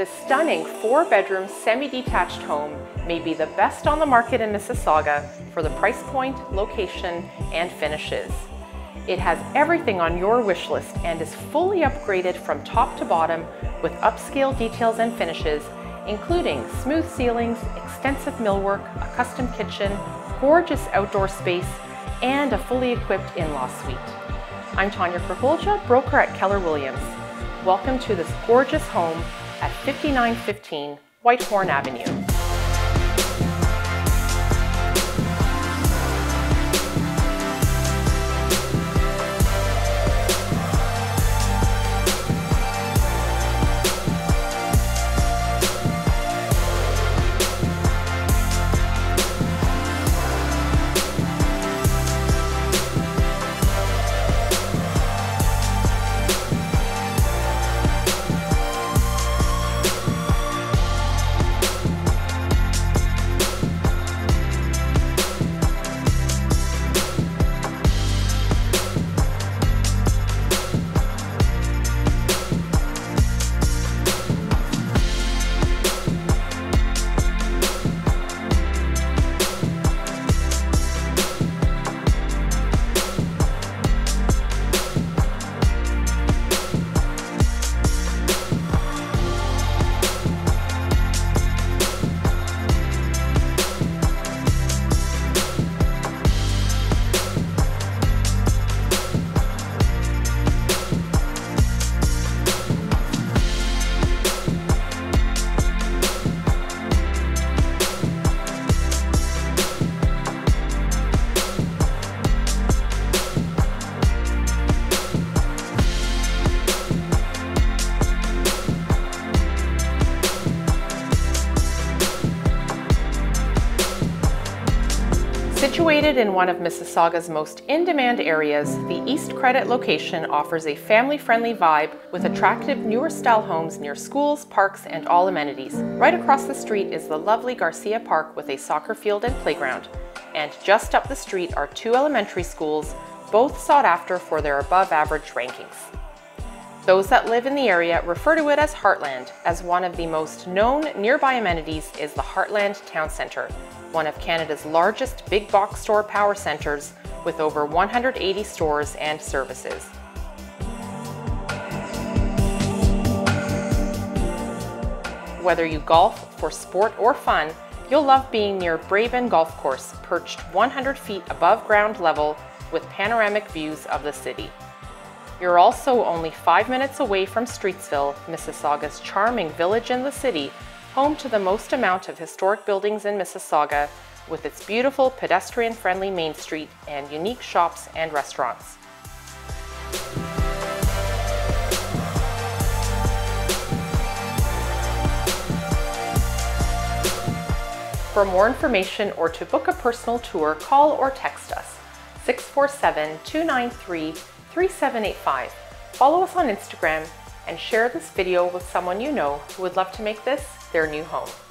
This stunning 4-bedroom semi-detached home may be the best on the market in Mississauga for the price point, location, and finishes. It has everything on your wish list and is fully upgraded from top to bottom with upscale details and finishes, including smooth ceilings, extensive millwork, a custom kitchen, gorgeous outdoor space, and a fully equipped in-law suite. I'm Tanya Crepulja, broker at Keller Williams. Welcome to this gorgeous home at 5915 Whitehorn Avenue. Situated in one of Mississauga's most in-demand areas, the East Credit location offers a family-friendly vibe with attractive newer-style homes near schools, parks, and all amenities. Right across the street is the lovely Garcia Park with a soccer field and playground. And just up the street are two elementary schools, both sought after for their above-average rankings. Those that live in the area refer to it as Heartland, as one of the most known nearby amenities is the Heartland Town Centre, one of Canada's largest big box store power centres with over 180 stores and services. Whether you golf for sport or fun, you'll love being near Braeben Golf Course, perched 100 feet above ground level with panoramic views of the city. You're also only 5 minutes away from Streetsville, Mississauga's charming village in the city, home to the most amount of historic buildings in Mississauga, with its beautiful pedestrian-friendly Main Street and unique shops and restaurants. For more information or to book a personal tour, call or text us 647-293-3785. Follow us on Instagram and share this video with someone you know who would love to make this their new home.